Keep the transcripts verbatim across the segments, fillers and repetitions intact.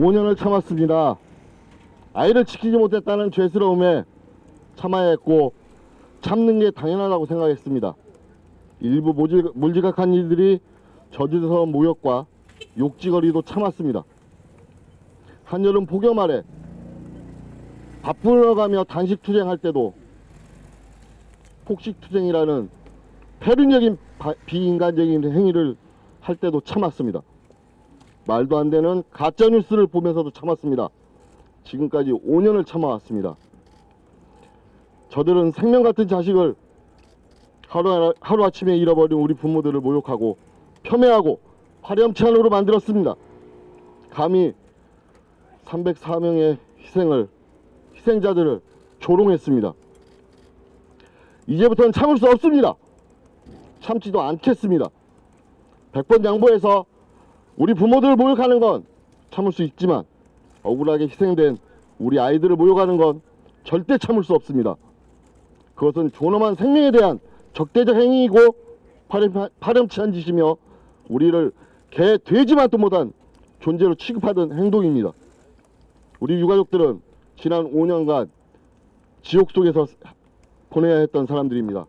오 년을 참았습니다. 아이를 지키지 못했다는 죄스러움에 참아야 했고 참는 게 당연하다고 생각했습니다. 일부 몰지각한 이들이 저지른 모욕과 욕지거리도 참았습니다. 한여름 폭염 아래 밥 불러가며 단식투쟁할 때도 폭식투쟁이라는 폐륜적인 비인간적인 행위를 할 때도 참았습니다. 말도 안 되는 가짜뉴스를 보면서도 참았습니다. 지금까지 오 년을 참아왔습니다. 저들은 생명같은 자식을 하루, 하루아침에 잃어버린 우리 부모들을 모욕하고 폄훼하고 파렴치한으로 만들었습니다. 감히 삼백사 명의 희생을, 희생자들을 조롱했습니다. 이제부터는 참을 수 없습니다. 참지도 않겠습니다. 백 번 양보해서 우리 부모들을 모욕하는 건 참을 수 있지만 억울하게 희생된 우리 아이들을 모욕하는 건 절대 참을 수 없습니다. 그것은 존엄한 생명에 대한 적대적 행위이고 파렴치한 짓이며 우리를 개, 돼지만도 못한 존재로 취급하던 행동입니다. 우리 유가족들은 지난 오 년간 지옥 속에서 보내야 했던 사람들입니다.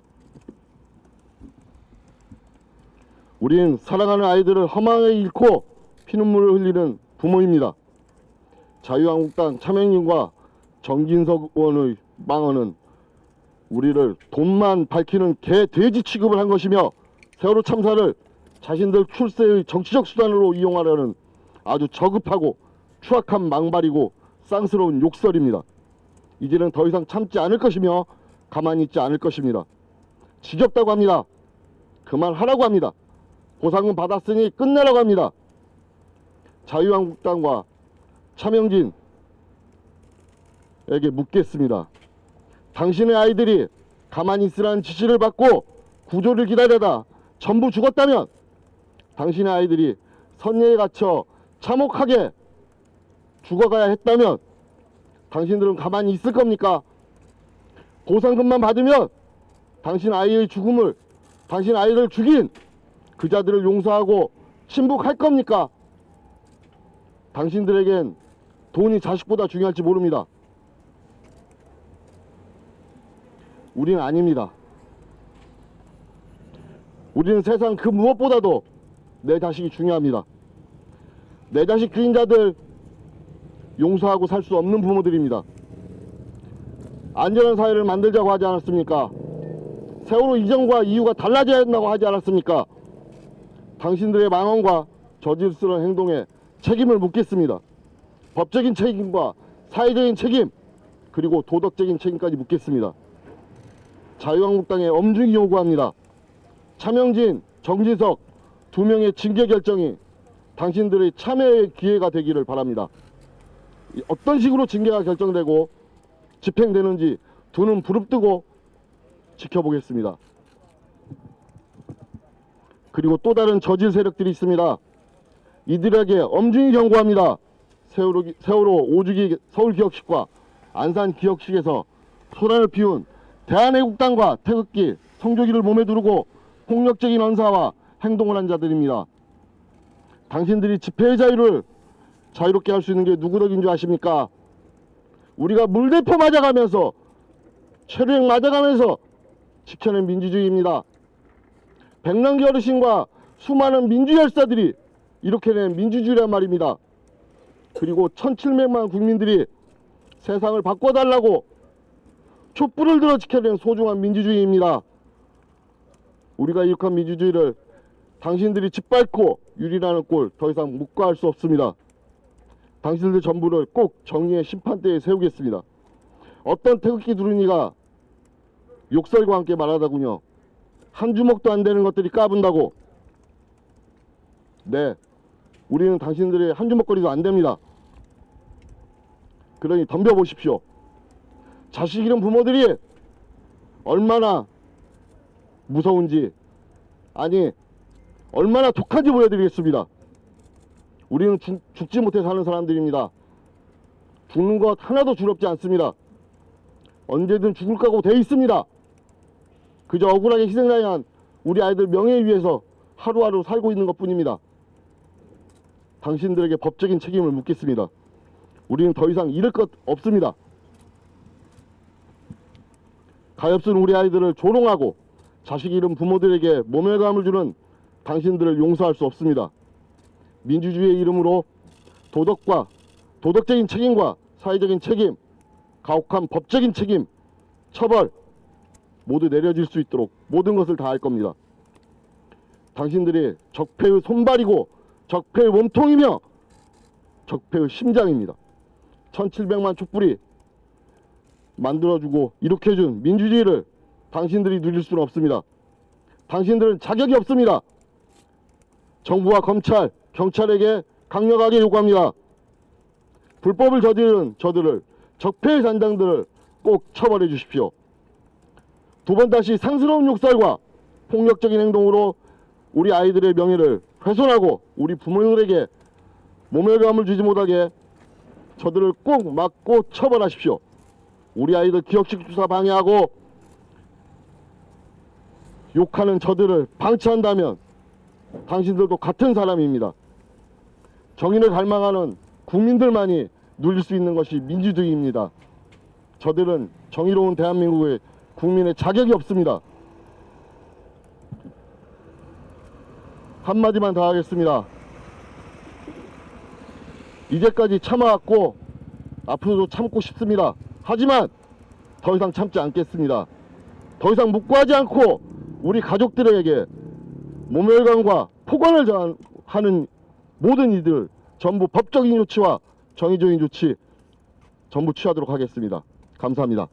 우린 사랑하는 아이들을 허망하게 잃고 피눈물을 흘리는 부모입니다. 자유한국당 차명진과 정진석 의원의 망언은 우리를 돈만 밝히는 개돼지 취급을 한 것이며 세월호 참사를 자신들 출세의 정치적 수단으로 이용하려는 아주 저급하고 추악한 망발이고 쌍스러운 욕설입니다. 이제는 더 이상 참지 않을 것이며 가만히 있지 않을 것입니다. 지겹다고 합니다. 그만하라고 합니다. 보상은 받았으니 끝내라고 합니다. 자유한국당과 차명진에게 묻겠습니다. 당신의 아이들이 가만히 있으라는 지시를 받고 구조를 기다려다 전부 죽었다면 당신의 아이들이 선예에 갇혀 참혹하게 죽어가야 했다면 당신들은 가만히 있을 겁니까? 보상금만 받으면 당신 아이의 죽음을, 당신 아이를 죽인 그 자들을 용서하고 친북할 겁니까? 당신들에겐 돈이 자식보다 중요할지 모릅니다. 우리는 아닙니다. 우리는 세상 그 무엇보다도 내 자식이 중요합니다. 내 자식 죽인자들 용서하고 살 수 없는 부모들입니다. 안전한 사회를 만들자고 하지 않았습니까? 세월호 이전과 이후가 달라져야 한다고 하지 않았습니까? 당신들의 망언과 저질스러운 행동에 책임을 묻겠습니다. 법적인 책임과 사회적인 책임 그리고 도덕적인 책임까지 묻겠습니다. 자유한국당에 엄중히 요구합니다. 차명진, 정진석 두 명의 징계 결정이 당신들의 참여의 기회가 되기를 바랍니다. 어떤 식으로 징계가 결정되고 집행되는지 두 눈 부릅뜨고 지켜보겠습니다. 그리고 또 다른 저질 세력들이 있습니다. 이들에게 엄중히 경고합니다. 세월호, 세월호 오 주기 서울기억식과 안산기억식에서 소란을 피운 대한애국당과 태극기, 성조기를 몸에 두르고 폭력적인 언사와 행동을 한 자들입니다. 당신들이 집회의 자유를 자유롭게 할 수 있는 게 누구 덕인 줄 아십니까? 우리가 물대포 맞아가면서 체류행 맞아가면서 지켜낸 민주주의입니다. 백남기 어르신과 수많은 민주열사들이 이렇게 낸 민주주의란 말입니다. 그리고 천칠백만 국민들이 세상을 바꿔달라고 촛불을 들어 지켜낸 소중한 민주주의입니다. 우리가 이룩한 민주주의를 당신들이 짓밟고 유리라는 꼴 더 이상 묵과할 수 없습니다. 당신들 전부를 꼭 정의의 심판대에 세우겠습니다. 어떤 태극기 두루니가 욕설과 함께 말하다군요. 한 주먹도 안 되는 것들이 까분다고. 네, 우리는 당신들의 한 주먹거리도 안 됩니다. 그러니 덤벼보십시오. 자식 잃은 부모들이 얼마나 무서운지, 아니 얼마나 독한지 보여드리겠습니다. 우리는 죽, 죽지 못해 사는 사람들입니다. 죽는 것 하나도 두렵지 않습니다. 언제든 죽을 각오 돼 있습니다. 그저 억울하게 희생당한 우리 아이들 명예에 위해서 하루하루 살고 있는 것뿐입니다. 당신들에게 법적인 책임을 묻겠습니다. 우리는 더 이상 잃을 것 없습니다. 가엾은 우리 아이들을 조롱하고 자식 잃은 부모들에게 모멸감을 주는 당신들을 용서할 수 없습니다. 민주주의의 이름으로 도덕과 도덕적인 책임과 사회적인 책임, 가혹한 법적인 책임, 처벌 모두 내려질 수 있도록 모든 것을 다할 겁니다. 당신들이 적폐의 손발이고 적폐의 몸통이며 적폐의 심장입니다. 천칠백만 촛불이 만들어주고 일으켜준 민주주의를 당신들이 누릴 수는 없습니다. 당신들은 자격이 없습니다. 정부와 검찰, 경찰에게 강력하게 요구합니다. 불법을 저지른 저들을, 적폐의 잔당들을 꼭 처벌해 주십시오. 두 번 다시 상스러운 욕설과 폭력적인 행동으로 우리 아이들의 명예를 훼손하고 우리 부모들에게 모멸감을 주지 못하게 저들을 꼭 막고 처벌하십시오. 우리 아이들 기억식 조사 방해하고 욕하는 저들을 방치한다면 당신들도 같은 사람입니다. 정의를 갈망하는 국민들만이 누릴 수 있는 것이 민주주의입니다. 저들은 정의로운 대한민국의 국민의 자격이 없습니다. 한마디만 더 하겠습니다. 이제까지 참아왔고 앞으로도 참고 싶습니다. 하지만 더 이상 참지 않겠습니다. 더 이상 묵과하지 않고 우리 가족들에게 모멸감과 폭언을 하는 모든 이들 전부 법적인 조치와 정의적인 조치 전부 취하도록 하겠습니다. 감사합니다.